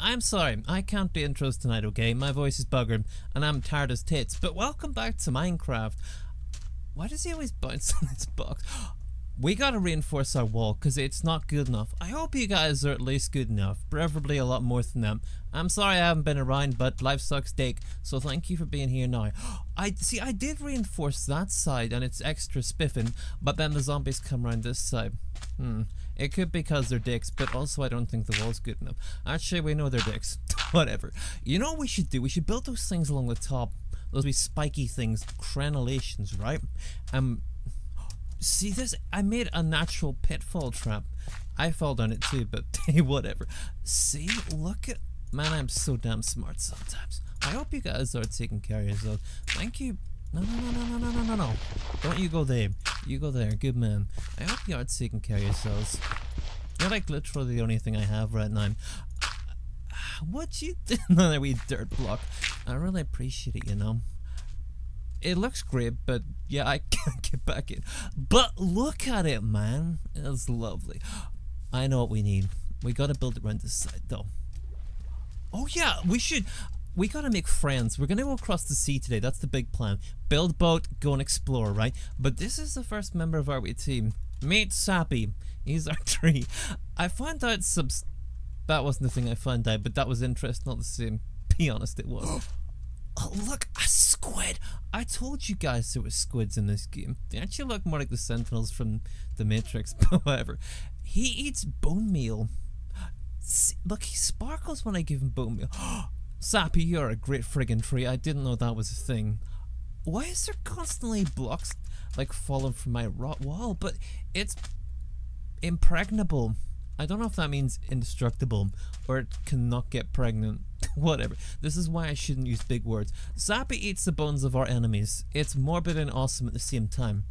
I'm sorry, I can't do intros tonight, okay? My voice is buggering and I'm tired as tits, but welcome back to Minecraft. Why does he always bounce on this box? We gotta reinforce our wall because it's not good enough. I hope you guys are at least good enough, preferably a lot more than them. I'm sorry I haven't been around, but life sucks dick, so thank you for being here now. I did reinforce that side and it's extra spiffing, but then the zombies come around this side. It could be because they're dicks, but also I don't think the wall's good enough. Actually, we know they're dicks. Whatever. You know what we should do? We should build those things along the top. Those wee spiky things. Crenellations, right? See this? I made a natural pitfall trap. I fell down it too, but hey, whatever. See? Look at... Man, I'm so damn smart sometimes. I hope you guys are taking care of yourselves. Thank you. No. Don't you go there. You go there. Good man. I hope you are taking care of yourselves. You're like literally the only thing I have right now. What you did? Another wee dirt block. I really appreciate it, you know. It looks great, but yeah, I can't get back in. But look at it, man. It's lovely. I know what we need. We gotta build it around this side, though. Oh yeah, we should... We gotta make friends. We're gonna go across the sea today. That's the big plan. Build boat, go and explore, right? But this is the first member of our team. Meet Sappy. He's our tree. I found out some... That wasn't the thing I found out, but that was interesting. Not the same. Be honest, it was. Oh, look, a squid. I told you guys there were squids in this game. They actually look more like the Sentinels from The Matrix, but whatever. He eats bone meal. See, look, he sparkles when I give him bone meal. Sappy, you're a great friggin' tree. I didn't know that was a thing. Why is there constantly blocks like falling from my rot wall? But it's impregnable. I don't know if that means indestructible or it cannot get pregnant. Whatever. This is why I shouldn't use big words. Sappy eats the bones of our enemies. It's morbid and awesome at the same time.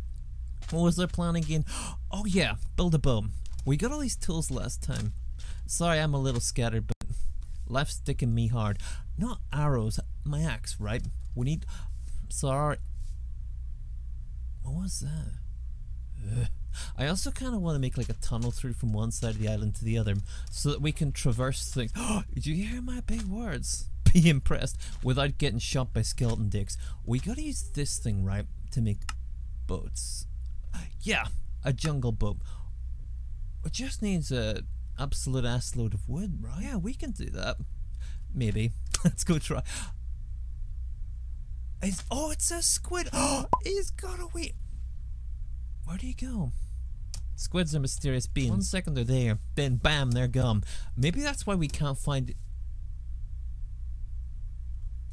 What was their plan again? Oh yeah, build a bow. We got all these tools last time. Sorry, I'm a little scattered, but life's sticking me hard. Not arrows, my axe, right? We need... Sorry. What was that? Ugh. I also kind of want to make like a tunnel through from one side of the island to the other so that we can traverse things. Did you hear my big words? Be impressed without getting shot by skeleton dicks. We gotta use this thing, right, to make boats. Yeah, a jungle boat. It just needs a... absolute ass load of wood, right? Yeah, we can do that. Maybe. Let's go try. Oh, it's a squid! Oh, he's got away! Where'd he go? Squids are mysterious beings. 1 second they're there, then bam, they're gone. Maybe that's why we can't find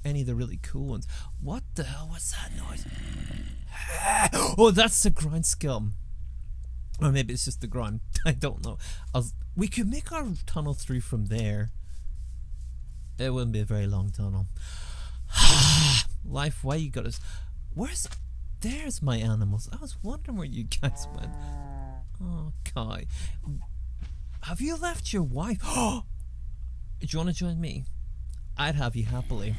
any of the really cool ones. What the hell was that noise? Oh, that's the ground scum. Or maybe it's just the ground. I don't know. We could make our tunnel through from there. It wouldn't be a very long tunnel. Life, why you got us? Where's... There's my animals. I was wondering where you guys went. Oh, Kai. Have you left your wife? Oh! Do you want to join me? I'd have you happily.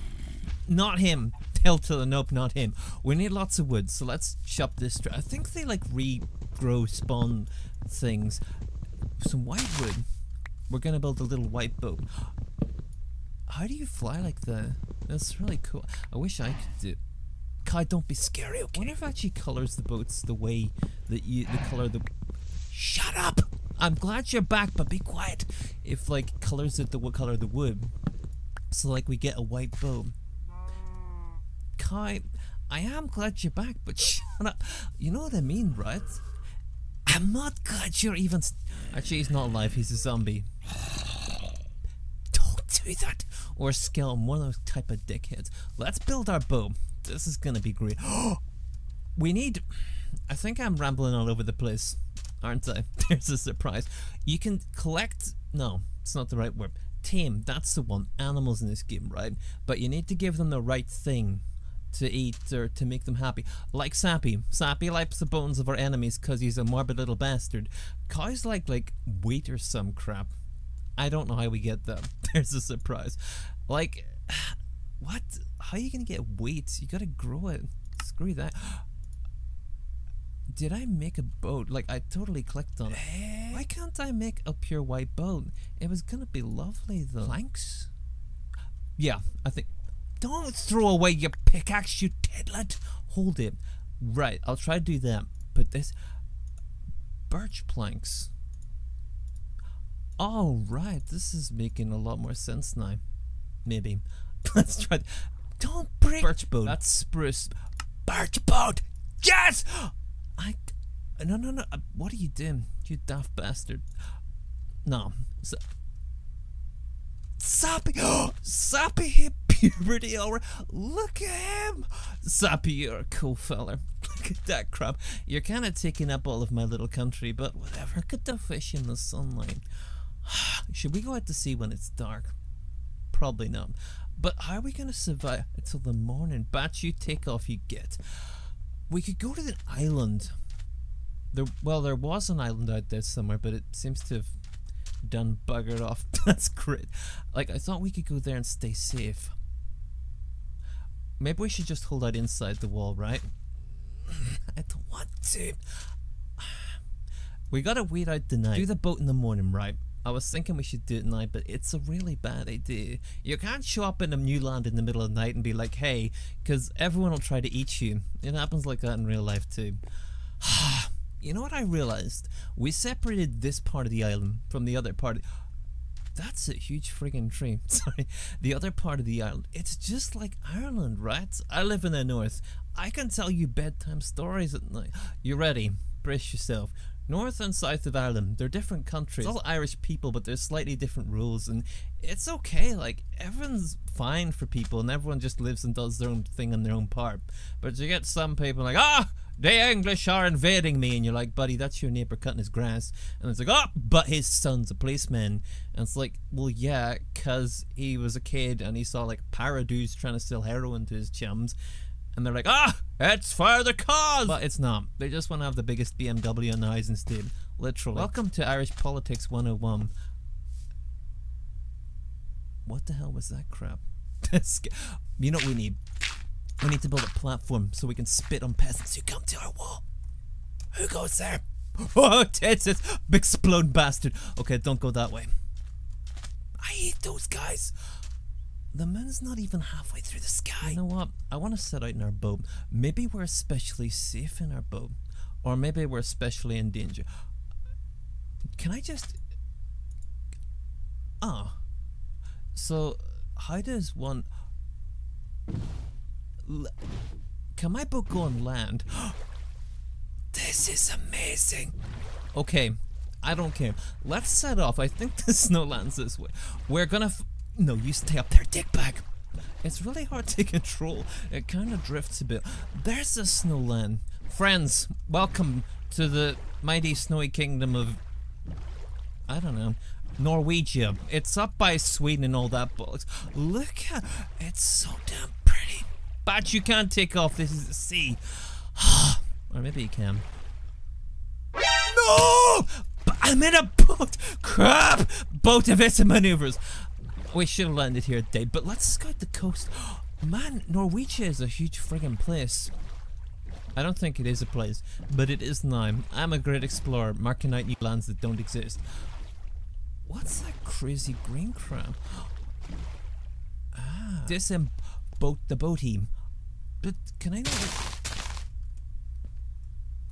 Not him. Hell to the nope, not him. We need lots of wood, so let's chop this. I think they like regrow spawn things. Some white wood. We're gonna build a little white boat. How do you fly like that? That's really cool. I wish I could do. Kai, don't be scary, okay? I wonder if it actually colors the boats the way that you Shut up! I'm glad you're back, but be quiet. If like colors it the color of the wood, so like we get a white boat. Kai, I am glad you're back, but shut up. You know what I mean, right? I'm not glad you're even... Actually, he's not alive. He's a zombie. Don't do that. Or skeleton. One of those type of dickheads. Let's build our bow. This is gonna be great. We need... I think I'm rambling all over the place, aren't I? There's a surprise. You can collect... No, it's not the right word. Tame. That's the one. Animals in this game, right? But you need to give them the right thing to eat or to make them happy. Like Sappy. Sappy likes the bones of our enemies because he's a morbid little bastard. Cows like wheat or some crap. I don't know how we get that. There's a surprise. Like, what? How are you gonna get wheat? You gotta grow it. Screw that. Did I make a boat? Like, I totally clicked on it. Why can't I make a pure white boat? It was gonna be lovely though. Planks? Yeah, I think. Don't throw away your pickaxe, you tiddlet! Hold it. Right, I'll try to do that. But this... birch planks. Oh, right, this is making a lot more sense now. Maybe. Let's try... Don't break... Birch boat. That's spruce. Birch boat! Yes! No, no, no. What are you doing? You daft bastard. No. Sappy! Sappy hit puberty already. Look at him! Sappy, you're a cool fella. Look at that crap. You're kind of taking up all of my little country, but whatever. Look at the fish in the sunlight. Should we go out to sea when it's dark? Probably not. But how are we going to survive until the morning? Bat, you take off, you get. We could go to the island. Well, there was an island out there somewhere, but it seems to have done buggered off. That's great. Like, I thought we could go there and stay safe. Maybe we should just hold out inside the wall, right? I don't want to. We gotta wait out the night. Do the boat in the morning, right? I was thinking we should do it at night, but it's a really bad idea. You can't show up in a new land in the middle of the night and be like, hey, because everyone will try to eat you. It happens like that in real life too. You know what I realized? We separated this part of the island from the other part. That's a huge friggin' tree. Sorry. The other part of the island. It's just like Ireland, right? I live in the north. I can tell you bedtime stories at night. You ready? Brace yourself. North and south of Ireland, they're different countries. It's all Irish people, but there's slightly different rules, and it's okay, like, everyone's fine for people, and everyone just lives and does their own thing in their own part. But you get some people like, ah, the English are invading me, and you're like, buddy, that's your neighbor cutting his grass. And it's like, oh, but his son's a policeman. And it's like, well, yeah, because he was a kid, and he saw, like, pirate dudes trying to sell heroin to his chums. And they're like, ah, it's for the cause! But it's not. They just want to have the biggest BMW on the house instead. Literally. Welcome to Irish Politics 101. What the hell was that crap? You know what we need? We need to build a platform so we can spit on peasants who come to our wall. Who goes there? Oh, tits, big explode bastard. Okay, don't go that way. I hate those guys. The moon's not even halfway through the sky. You know what? I want to set out in our boat. Maybe we're especially safe in our boat. Or maybe we're especially in danger. Can I just... Ah. Oh. So, how does one... Can my boat go on land? This is amazing. Okay. I don't care. Let's set off. I think the snow lands this way. We're gonna... No, you stay up there, dickbag. It's really hard to control. It kind of drifts a bit. There's a snow land. Friends, welcome to the mighty snowy kingdom of... I don't know. Norwegia. It's up by Sweden and all that bollocks. Look at... It's so damn pretty. But you can't take off. This is the sea. Or maybe you can. No! But I'm in a boat! Crap! Boat of its maneuvers. We should have landed here today, but let's scout the coast. Man, Norwegia is a huge friggin' place. I don't think it is a place, but it is now. I'm a great explorer, marking out new lands that don't exist. What's that crazy green crab? Ah. Disemboat the boaty. But can I not...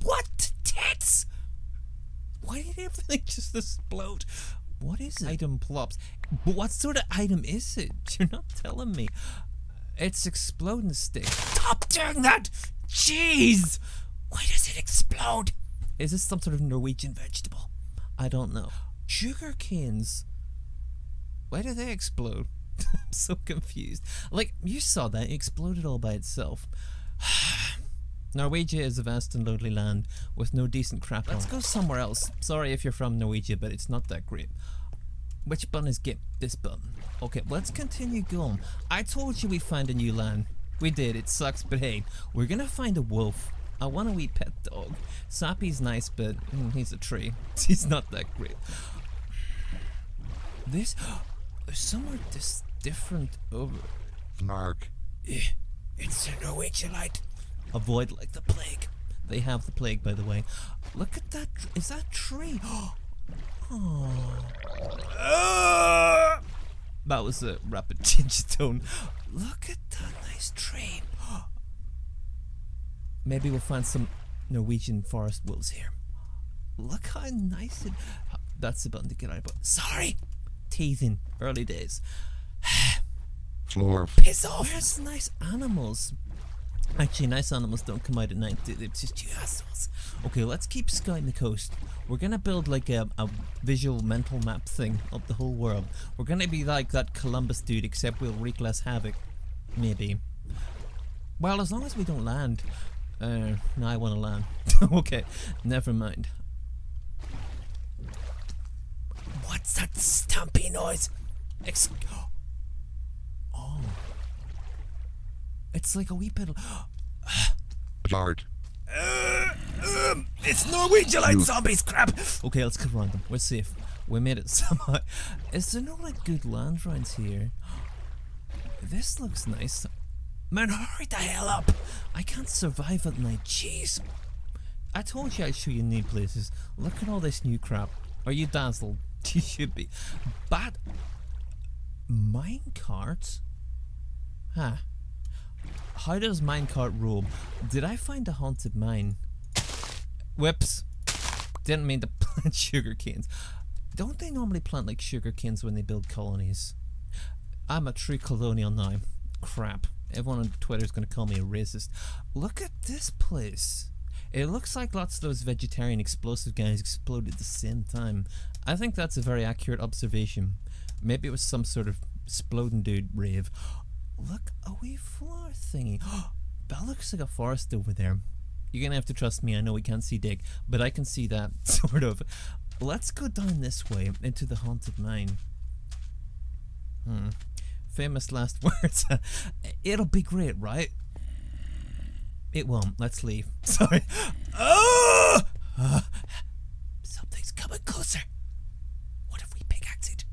What? Tits? Why did everything just explode? What is it? Item plops. But what sort of item is it? You're not telling me. It's exploding stick. Stop doing that! Jeez! Why does it explode? Is this some sort of Norwegian vegetable? I don't know. Sugar canes. Why do they explode? I'm so confused. Like, you saw that. It exploded all by itself. Norwegia is a vast and lonely land with no decent crap on. Let's go somewhere else. Sorry if you're from Norwegia, but it's not that great. Which button is get? This button. Okay, let's continue going. I told you we'd find a new land. We did, it sucks, but hey, we're gonna find a wolf. I want a wee pet dog. Sappy's nice, but he's a tree. He's not that great. This... There's somewhere this different over... Mark. It's a Norwegian light. Avoid like the plague. They have the plague, by the way. Look at that. Is that tree? Oh. That was a rapid change of tone. Look at that nice tree. Maybe we'll find some Norwegian forest wolves here. Look how nice it... That's the button to get out of it. Sorry! Teething. Early days. Floor. Piss off! There's nice animals. Actually, nice animals don't come out at night. It's just you assholes. Okay, let's keep scouting the coast. We're gonna build like a visual mental map thing of the whole world. We're gonna be like that Columbus dude, except we'll wreak less havoc. Maybe. Well, as long as we don't land. No, I wanna land. Okay, never mind. What's that stumpy noise? Oh. It's like a wee pedal. Lord. It's Norwegian like zombies, crap! Okay, let's get around them. We're safe. We made it somehow. Is there no like good land rounds here? This looks nice. Man, hurry the hell up! I can't survive at night, jeez. I told you I'd show you new places. Look at all this new crap. Are you dazzled? You should be. Bad minecart? Huh. How does minecart roam? Did I find a haunted mine? Whoops. Didn't mean to plant sugar canes. Don't they normally plant like sugar canes when they build colonies? I'm a true colonial now. Crap. Everyone on Twitter is going to call me a racist. Look at this place. It looks like lots of those vegetarian explosive guys exploded at the same time. I think that's a very accurate observation. Maybe it was some sort of exploding dude rave. Look, a wee floor thingy. That looks like a forest over there. You're gonna have to trust me, I know we can't see Dick, but I can see that, sort of. Let's go down this way, into the haunted mine. Hmm. Famous last words. It'll be great, right? It won't. Let's leave. Sorry. Oh! Something's coming closer. What if we pickaxe it?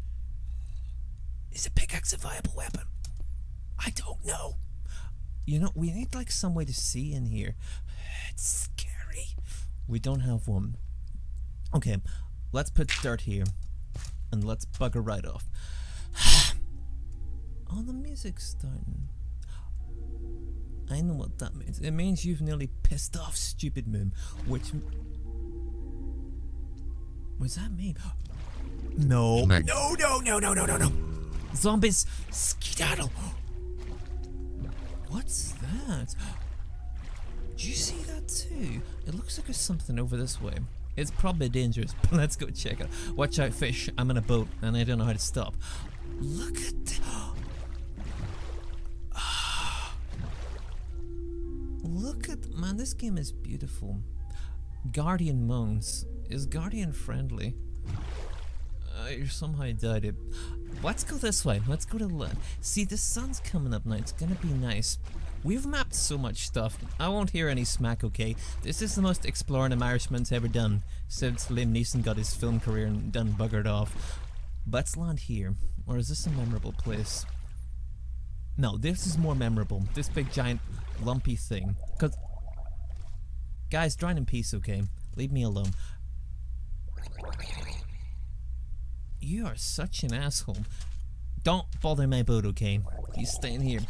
Is a pickaxe a viable weapon? I don't know. You know, we need like some way to see in here. It's scary. We don't have one. Okay, let's put dirt here. And let's bugger right off. Oh, the music's starting. I know what that means. It means you've nearly pissed off, stupid moon. Which... Was that me? No. No, no, no, no, no, no, no. Zombies, skedaddle. What's that? Do you see that too? It looks like there's something over this way. It's probably dangerous, but let's go check it. Watch out, fish. I'm in a boat and I don't know how to stop. Look at that. Look at, man, this game is beautiful. Guardian moans. Is Guardian friendly? You somehow died it. Let's go this way. Let's go to the left. See, the sun's coming up now. It's gonna be nice. We've mapped so much stuff. I won't hear any smack, okay? This is the most exploring an Irishman's ever done since Liam Neeson got his film career and done buggered off. Let's land here. Or is this a memorable place? No, this is more memorable. This big giant lumpy thing. Cause guys, drown in peace, okay? Leave me alone. You are such an asshole. Don't bother my boat, okay? You stay in here.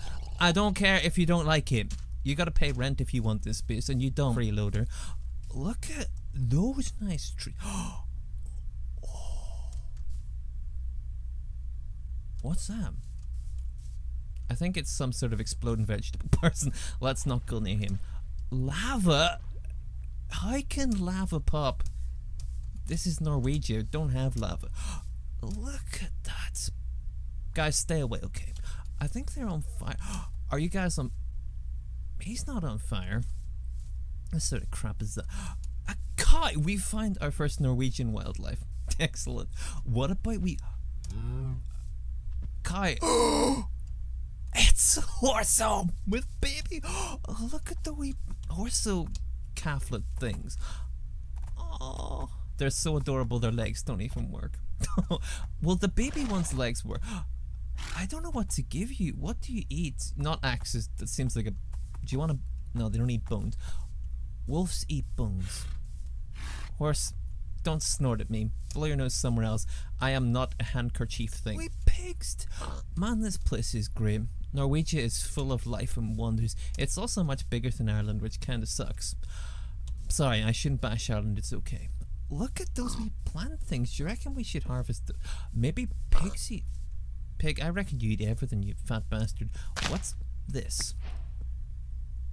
I don't care if you don't like it. You gotta pay rent if you want this space, and you don't, freeloader. Look at those nice trees. Oh. What's that? I think it's some sort of exploding vegetable person. Let's not go near him. Lava? How can lava pop? This is Norwegia, don't have lava. Look at that. Guys, stay away, okay. I think they're on fire. Are you guys on... He's not on fire. What sort of crap is that? A kite! We find our first Norwegian wildlife. Excellent. What about we... Kite. It's Horso with baby. Oh, look at the wee Horso calflet things. Oh, they're so adorable. Their legs don't even work. Well, the baby one's legs work. I don't know what to give you. What do you eat? Not axes. That seems like a. Do you want to? No, they don't eat bones. Wolves eat bones. Horse, don't snort at me. Blow your nose somewhere else. I am not a handkerchief thing. We pigs! Man, this place is grim. Norwegia is full of life and wonders. It's also much bigger than Ireland, which kinda sucks. Sorry, I shouldn't bash Ireland, it's okay. Look at those wee plant things. Do you reckon we should harvest them? Maybe pigs eat... Pig, I reckon you eat everything, you fat bastard. What's this?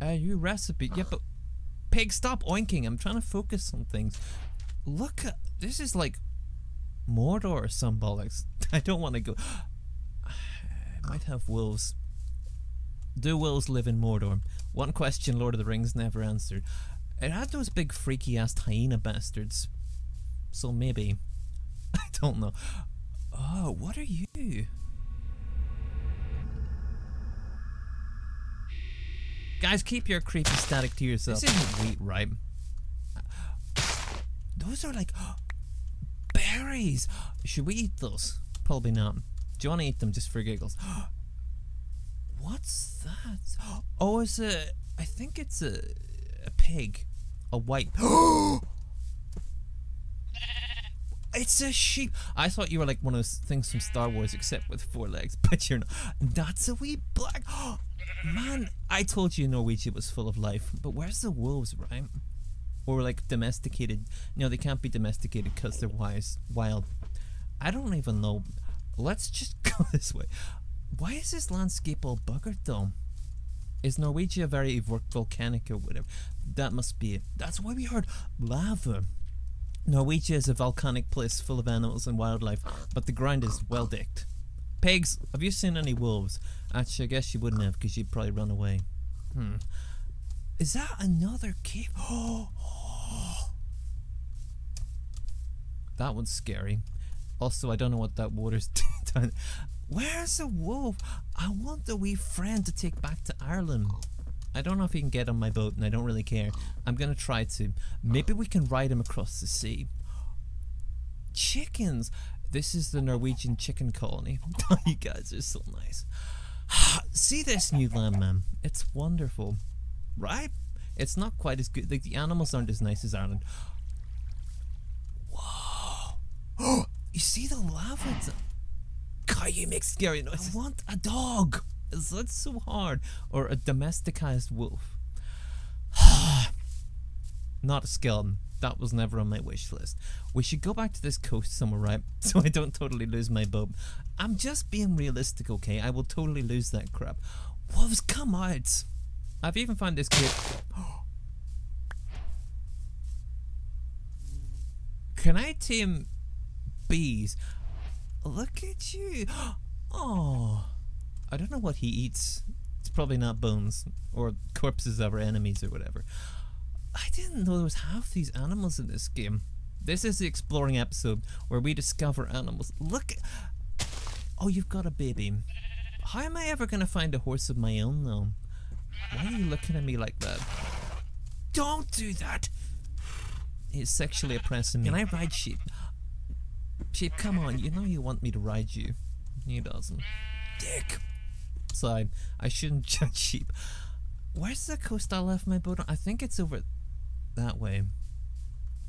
Your recipe... Yeah, but... Pig, stop oinking. I'm trying to focus on things. Look at... This is like... Mordor or some bollocks. I don't want to go... I might have wolves. Do wolves live in Mordor? One question Lord of the Rings never answered. It had those big freaky ass hyena bastards. So maybe. I don't know. Oh, what are you? Guys, keep your creepy static to yourself. This isn't wheat, right? Those are like berries. Should we eat those? Probably not. Do you want to eat them just for giggles? What's that? Oh, it's a... I think it's a pig. A white... It's a sheep! I thought you were like one of those things from Star Wars except with four legs, but you're not. That's a wee black... Man, I told you Norwegia was full of life, but where's the wolves, right? Or like domesticated... No, they can't be domesticated because they're wild. I don't even know... Let's just go this way. Why is this landscape all buggered though? Is Norwegia very volcanic or whatever? That must be it. That's why we heard lava. Norwegia is a volcanic place full of animals and wildlife, but the ground is well dicked. Pigs, have you seen any wolves? Actually, I guess you wouldn't have because you'd probably run away. Is that another cave? Oh. That one's scary. Also, I don't know what that water's done. Where's the wolf? I want the wee friend to take back to Ireland. I don't know if he can get on my boat and I don't really care. I'm gonna try to. Maybe we can ride him across the sea. Chickens! This is the Norwegian chicken colony. You guys are so nice. See this new land, man. It's wonderful. Right? It's not quite as good. Like, the animals aren't as nice as Ireland. Whoa! Oh! You see the lava? God, you make scary noises. I want a dog. Is that so hard? Or a domesticized wolf? Not a skeleton. That was never on my wish list. We should go back to this coast somewhere, right? So I don't totally lose my boat. I'm just being realistic, okay? I will totally lose that crap. Wolves, come out! I've even found this clip. Can I tame... bees? Look at you. Oh, I don't know what he eats. It's probably not bones or corpses of our enemies or whatever. I didn't know there was half these animals in this game. This is the exploring episode where we discover animals. Look. Oh, you've got a baby. How am I ever going to find a horse of my own though? Why are you looking at me like that? Don't do that. He's sexually oppressing me. Can I ride sheep? Sheep, come on, you know you want me to ride you. He doesn't. Dick! Sorry, I shouldn't judge sheep. Where's the coast I left my boat on? I think it's over that way.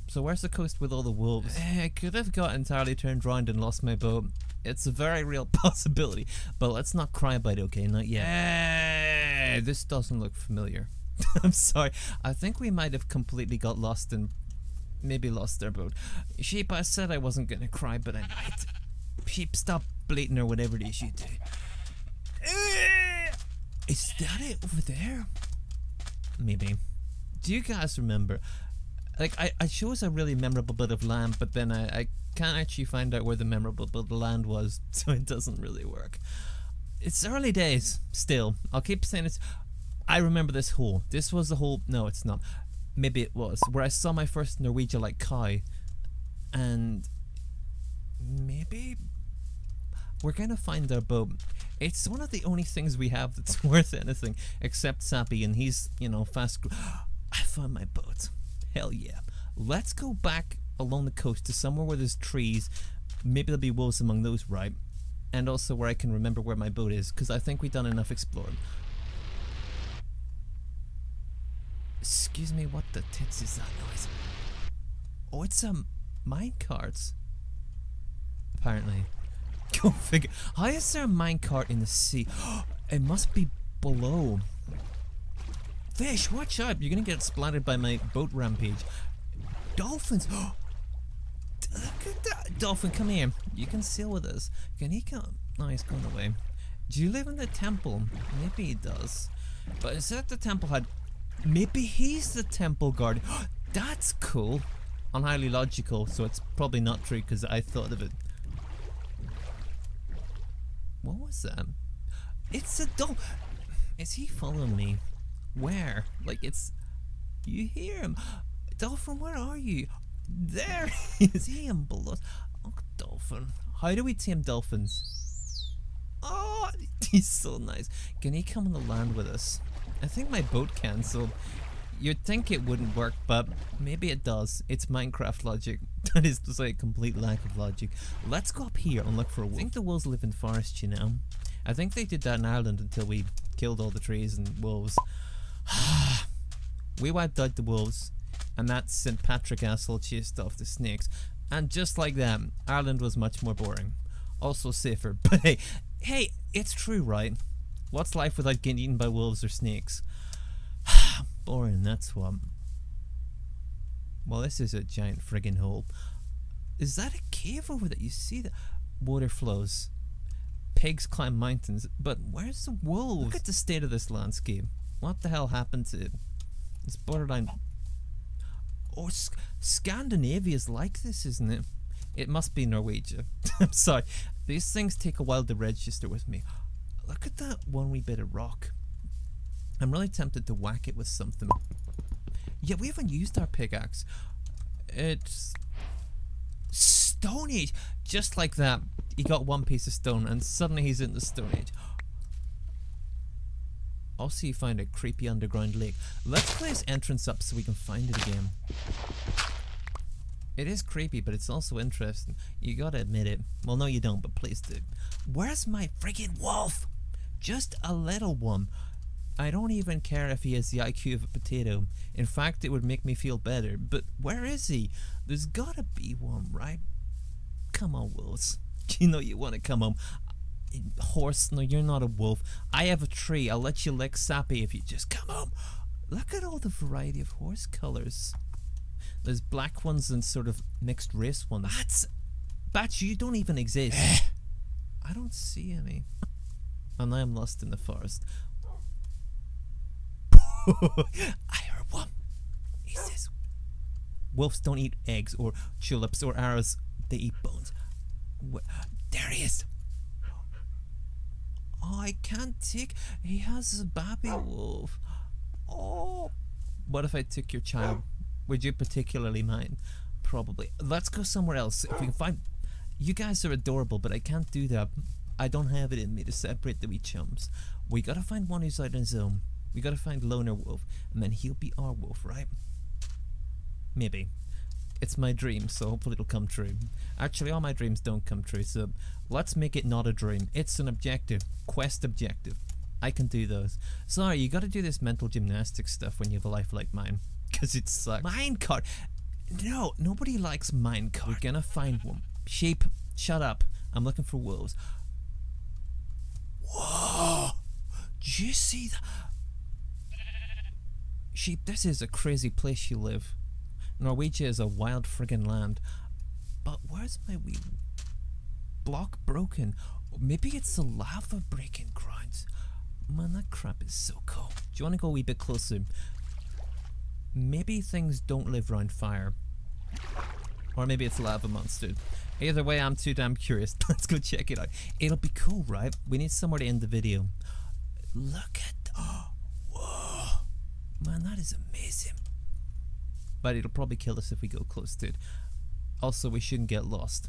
So where's the coast with all the wolves? I could have got entirely turned round and lost my boat. It's a very real possibility, but let's not cry about it, okay? Not yet. Hey, this doesn't look familiar. I'm sorry, I think we might have completely got lost in... Maybe lost their boat. Sheep, I said I wasn't gonna cry, but I might. Sheep, stop bleating or whatever it is you do. Is that it over there? Maybe. Do you guys remember? Like, I chose a really memorable bit of land, but then I can't actually find out where the memorable bit of land was, so it doesn't really work. It's early days, still. I'll keep saying it's... I remember this hole. This was the hole... No, it's not. Maybe it was, where I saw my first Norwegian like cow, and maybe we're gonna find our boat. It's one of the only things we have that's worth anything, except Sappy, and he's, you know, fast. I found my boat. Hell yeah. Let's go back along the coast to somewhere where there's trees. Maybe there'll be wolves among those, right? And also where I can remember where my boat is, because I think we've done enough exploring. Excuse me, what the tits is that noise? Oh, it's some minecarts. Apparently. Go figure. How is there a minecart in the sea? It must be below. Fish, watch out. You're gonna get splattered by my boat rampage. Dolphins. Look at that. Dolphin, come here. You can sail with us. Can he come? No, he's gone away. Do you live in the temple? Maybe he does. But is that the temple head? Maybe he's the temple guard. That's cool. And highly logical, so it's probably not true because I thought of it. What was that? It's a dog. Is he following me? Where? Like it's... You hear him. Dolphin, where are you? There he is. He and blood. Oh, dolphin. How do we tame dolphins? Oh, he's so nice. Can he come on the land with us? I think my boat cancelled. You'd think it wouldn't work, but maybe it does. It's Minecraft logic. That is to say, a complete lack of logic. Let's go up here and look for a wolf. I think the wolves live in forests, you know. I think they did that in Ireland until we killed all the trees and wolves. We wiped out the wolves, and that St. Patrick asshole chased off the snakes. And just like that, Ireland was much more boring. Also safer, but hey, hey, it's true, right? What's life without getting eaten by wolves or snakes? Boring, that's what. Well, this is a giant friggin' hole. Is that a cave over that? You see the water flows. Pigs climb mountains, but where's the wolves? Look at the state of this landscape. What the hell happened to it? It's borderline. Oh, Scandinavia's like this, isn't it? It must be Norwegia. I'm sorry. These things take a while to register with me. Look at that one wee bit of rock. I'm really tempted to whack it with something. Yeah, we haven't used our pickaxe. It's... Stone Age! Just like that, he got one piece of stone and suddenly he's in the Stone Age. Also, you find a creepy underground lake. Let's play his entrance up so we can find it again. It is creepy, but it's also interesting. You gotta admit it. Well, no you don't, but please do. Where's my friggin' wolf? Just a little one. I don't even care if he has the IQ of a potato. In fact, it would make me feel better. But where is he? There's gotta be one, right? Come on, wolves. You know you want to come home. Horse, no, you're not a wolf. I have a tree. I'll let you lick Sappy if you just come home. Look at all the variety of horse colors. There's black ones and sort of mixed race ones. Bats, you don't even exist. I don't see any. And I am lost in the forest. I heard one. He says, wolves don't eat eggs or tulips or arrows. They eat bones. There he is. Oh, I can't take. He has a baby wolf. Oh. What if I took your child? Would you particularly mind? Probably. Let's go somewhere else. If we can find... You guys are adorable, but I can't do that. I don't have it in me to separate the wee chums. We gotta find one who's out on his own. We gotta find Loner Wolf, and then he'll be our wolf, right? Maybe. It's my dream, so hopefully it'll come true. Actually, all my dreams don't come true, so let's make it not a dream. It's an objective. Quest objective. I can do those. Sorry, you gotta do this mental gymnastics stuff when you have a life like mine. Because it sucks. Minecart! No, nobody likes minecart. We're gonna find one. Sheep, shut up. I'm looking for wolves. Whoa! Do you see that? Sheep, this is a crazy place you live. Norwegia is a wild friggin' land. But where's my wee... block broken? Maybe it's the lava breaking grounds. Man, that crap is so cool. Do you want to go a wee bit closer? Maybe things don't live round fire. Or maybe it's lava monster. Either way, I'm too damn curious. Let's go check it out. It'll be cool, right? We need somewhere to end the video. Look at... Oh, whoa! Man, that is amazing. But it'll probably kill us if we go close to it. Also, we shouldn't get lost.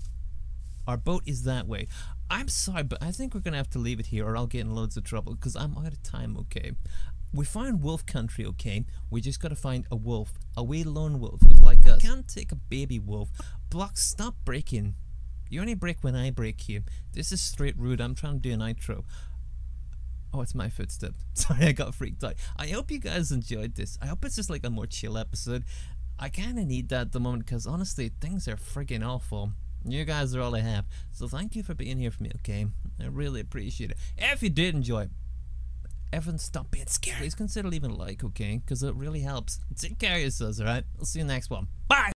Our boat is that way. I'm sorry, but I think we're gonna have to leave it here or I'll get in loads of trouble because I'm out of time, okay? We found wolf country, okay? We just gotta find a wolf. A wee lone wolf who's like us. Can't take a baby wolf. Blocks, stop breaking. You only break when I break you. This is straight rude. I'm trying to do an outro. Oh, it's my footstep. Sorry, I got freaked out. I hope you guys enjoyed this. I hope it's just like a more chill episode. I kind of need that at the moment because honestly, things are freaking awful. You guys are all I have. So thank you for being here for me, okay? I really appreciate it. If you did enjoy it, everyone stop being scared. Please consider leaving a like, okay? Because it really helps. Take care of yourselves, alright? I'll see you next one. Bye!